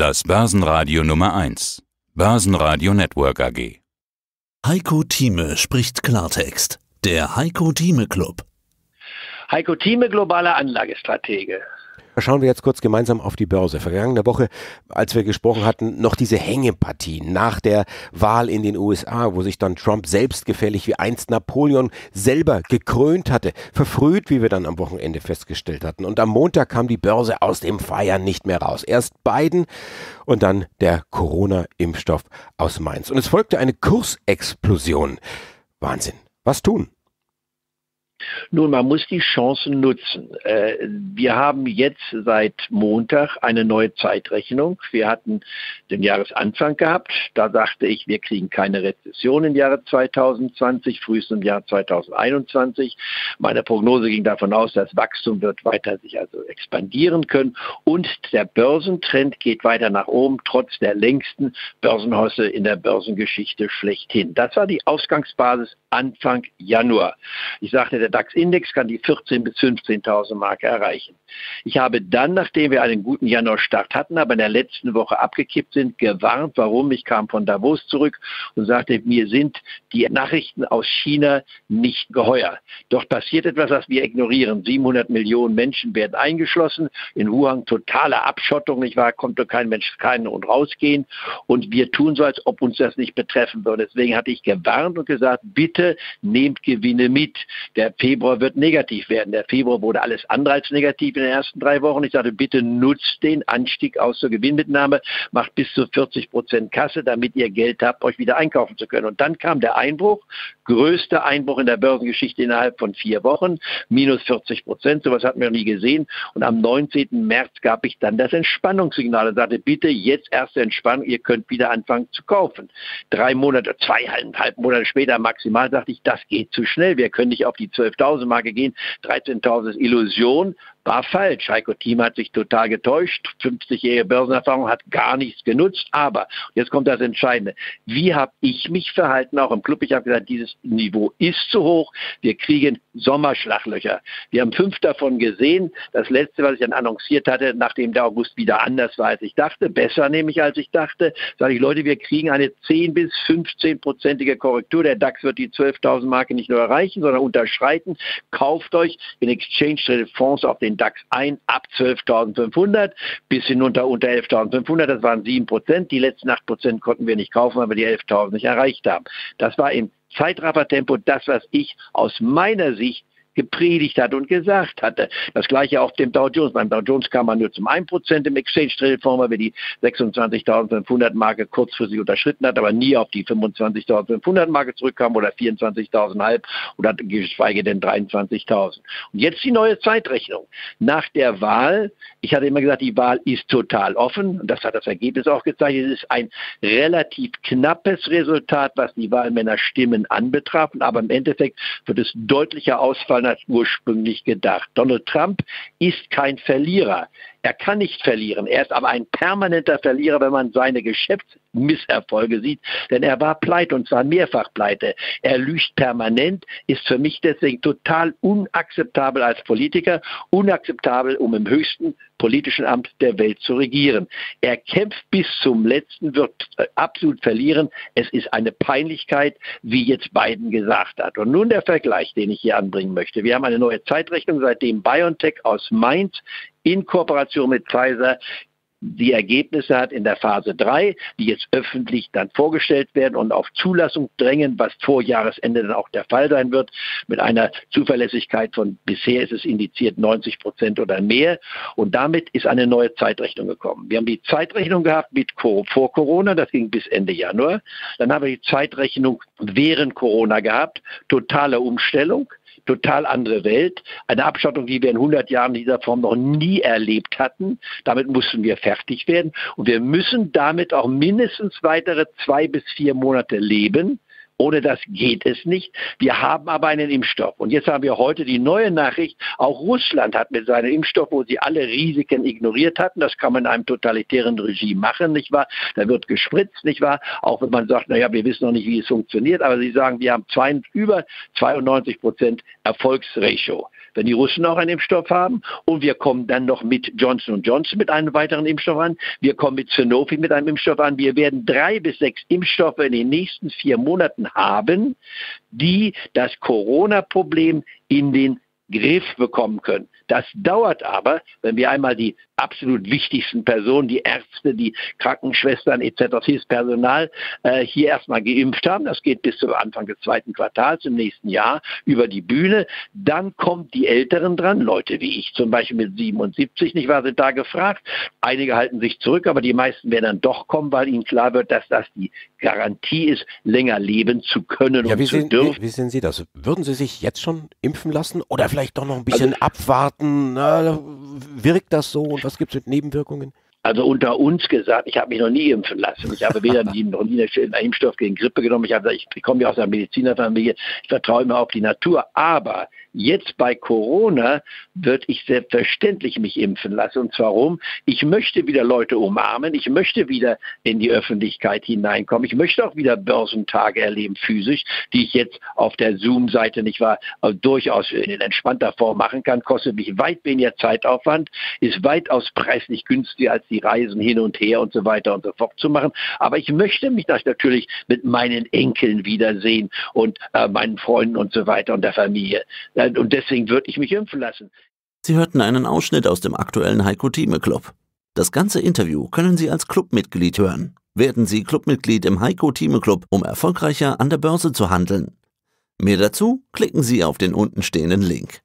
Das Basenradio Nummer 1. Basenradio Network AG. Heiko Thieme spricht Klartext. Der Heiko Thieme Club. Heiko Thieme, globaler Anlagestratege. Schauen wir jetzt kurz gemeinsam auf die Börse. Vergangene Woche, als wir gesprochen hatten, noch diese Hängepartie nach der Wahl in den USA, wo sich dann Trump selbstgefällig wie einst Napoleon selber gekrönt hatte. Verfrüht, wie wir dann am Wochenende festgestellt hatten. Und am Montag kam die Börse aus dem Feiern nicht mehr raus. Erst Biden und dann der Corona-Impfstoff aus Mainz. Und es folgte eine Kursexplosion. Wahnsinn. Was tun? Nun, man muss die Chancen nutzen. Wir haben jetzt seit Montag eine neue Zeitrechnung. Wir hatten den Jahresanfang gehabt. Da sagte ich, wir kriegen keine Rezession im Jahre 2020, frühestens im Jahr 2021. Meine Prognose ging davon aus, das Wachstum wird weiter sich also expandieren können. Und der Börsentrend geht weiter nach oben, trotz der längsten Börsenhosse in der Börsengeschichte schlechthin. Das war die Ausgangsbasis Anfang Januar. Ich sagte, der DAX-Index kann die 14.000 bis 15.000 Marke erreichen. Ich habe dann, nachdem wir einen guten Januarstart hatten, aber in der letzten Woche abgekippt sind, gewarnt. Warum? Ich kam von Davos zurück und sagte, mir sind die Nachrichten aus China nicht geheuer. Doch passiert etwas, was wir ignorieren. 700 Millionen Menschen werden eingeschlossen. In Wuhan totale Abschottung, nicht wahr? Konnte kein Mensch rein und rausgehen. Und wir tun so, als ob uns das nicht betreffen würde. Deswegen hatte ich gewarnt und gesagt, bitte nehmt Gewinne mit. Der Februar wird negativ werden. Der Februar wurde alles andere als negativ in den ersten 3 Wochen. Ich sagte, bitte nutzt den Anstieg aus zur Gewinnmitnahme, macht bis zu 40% Kasse, damit ihr Geld habt, euch wieder einkaufen zu können. Und dann kam der Einbruch, größter Einbruch in der Börsengeschichte innerhalb von 4 Wochen, minus 40%, sowas hatten wir noch nie gesehen. Und am 19. März gab ich dann das Entspannungssignal und sagte, bitte jetzt erst entspannen, ihr könnt wieder anfangen zu kaufen. 3 Monate, 2,5 Monate später maximal, sagte ich, das geht zu schnell, wir können nicht auf die 12.000 Marke gehen, 13.000 ist Illusion, war falsch. Heiko Thieme hat sich total getäuscht, 50-jährige Börsenerfahrung hat gar nichts genutzt, aber jetzt kommt das Entscheidende, wie habe ich mich verhalten, auch im Club, ich habe gesagt, dieses Niveau ist zu hoch, wir kriegen Sommerschlaglöcher. Wir haben 5 davon gesehen, das letzte, was ich dann annonciert hatte, nachdem der August wieder anders war, als ich dachte, besser nämlich, als ich dachte, sage ich, Leute, wir kriegen eine 10 bis 15-prozentige Korrektur, der DAX wird die 12.000 Marke nicht nur erreichen, sondern unterschreiten, kauft euch in Exchange-Traded Fonds auf den DAX ein, ab 12.500 bis hinunter unter 11.500, das waren 7%, die letzten 8% konnten wir nicht kaufen, weil wir die 11.000 nicht erreicht haben. Das war im Zeitraffertempo das, was ich aus meiner Sicht gepredigt hat und gesagt hatte. Das gleiche auch dem Dow Jones. Beim Dow Jones kam man nur zum 1% im Exchange-Traded Fonds, weil wir die 26.500 Marke kurzfristig unterschritten hat, aber nie auf die 25.500 Marke zurückkam oder 24.500 oder geschweige denn 23.000. Und jetzt die neue Zeitrechnung. Nach der Wahl, ich hatte immer gesagt, die Wahl ist total offen und das hat das Ergebnis auch gezeigt. Es ist ein relativ knappes Resultat, was die Wahlmännerstimmen anbetraf, aber im Endeffekt wird es deutlicher ausfallen als ursprünglich gedacht. Donald Trump ist kein Verlierer. Er kann nicht verlieren. Er ist aber ein permanenter Verlierer, wenn man seine Geschäftsmisserfolge sieht, denn er war pleite und zwar mehrfach pleite. Er lügt permanent, ist für mich deswegen total unakzeptabel als Politiker, unakzeptabel, um im höchsten politischen Amt der Welt zu regieren. Er kämpft bis zum Letzten, wird absolut verlieren. Es ist eine Peinlichkeit, wie jetzt Biden gesagt hat. Und nun der Vergleich, den ich hier anbringen möchte. Wir haben eine neue Zeitrechnung, seitdem BioNTech aus Mainz in Kooperation mit Pfizer die Ergebnisse hat in der Phase 3, die jetzt öffentlich dann vorgestellt werden und auf Zulassung drängen, was vor Jahresende dann auch der Fall sein wird, mit einer Zuverlässigkeit von bisher ist es indiziert 90% oder mehr. Und damit ist eine neue Zeitrechnung gekommen. Wir haben die Zeitrechnung gehabt mit vor Corona, das ging bis Ende Januar. Dann haben wir die Zeitrechnung während Corona gehabt, totale Umstellung. Total andere Welt, eine Abschottung, die wir in 100 Jahren in dieser Form noch nie erlebt hatten. Damit mussten wir fertig werden und wir müssen damit auch mindestens weitere 2 bis 4 Monate leben, Ohne das geht es nicht. Wir haben aber einen Impfstoff. Und jetzt haben wir heute die neue Nachricht, auch Russland hat mit seinem Impfstoff, wo sie alle Risiken ignoriert hatten, das kann man in einem totalitären Regime machen, nicht wahr? Da wird gespritzt, nicht wahr? Auch wenn man sagt, naja, wir wissen noch nicht, wie es funktioniert, aber sie sagen, wir haben über 92% Erfolgsratio. Wenn die Russen auch einen Impfstoff haben und wir kommen dann noch mit Johnson Johnson mit einem weiteren Impfstoff an, wir kommen mit Sanofi mit einem Impfstoff an, wir werden 3 bis 6 Impfstoffe in den nächsten 4 Monaten haben, die das Corona-Problem in den Griff bekommen können. Das dauert aber, wenn wir einmal die absolut wichtigsten Personen, die Ärzte, die Krankenschwestern etc., das Personal hier erstmal geimpft haben. Das geht bis zum Anfang des 2. Quartals im nächsten Jahr über die Bühne. Dann kommt die Älteren dran, Leute wie ich zum Beispiel mit 77, nicht wahr, sind da gefragt. Einige halten sich zurück, aber die meisten werden dann doch kommen, weil ihnen klar wird, dass das die Garantie ist, länger leben zu können und zu dürfen. Wie sehen Sie das? Würden Sie sich jetzt schon impfen lassen oder vielleicht doch noch ein bisschen abwarten? Na, wirkt das so und was gibt es mit Nebenwirkungen? Also unter uns gesagt, ich habe mich noch nie impfen lassen. Ich habe weder einen Impfstoff gegen Grippe genommen. Ich habe gesagt, ich komme ja aus einer Medizinerfamilie. Ich vertraue immer auf die Natur. Aber jetzt bei Corona würde ich selbstverständlich mich impfen lassen. Und zwar warum? Ich möchte wieder Leute umarmen. Ich möchte wieder in die Öffentlichkeit hineinkommen. Ich möchte auch wieder Börsentage erleben, physisch, die ich jetzt auf der Zoom-Seite nicht wahr, durchaus in entspannter Form machen kann. Kostet mich weit weniger Zeitaufwand, ist weitaus preislich günstiger als die Reisen hin und her und so weiter und so fort zu machen. Aber ich möchte mich natürlich mit meinen Enkeln wiedersehen und meinen Freunden und so weiter und der Familie. Und deswegen würde ich mich impfen lassen. Sie hörten einen Ausschnitt aus dem aktuellen Heiko Thieme Club. Das ganze Interview können Sie als Clubmitglied hören. Werden Sie Clubmitglied im Heiko Thieme Club, um erfolgreicher an der Börse zu handeln. Mehr dazu klicken Sie auf den untenstehenden Link.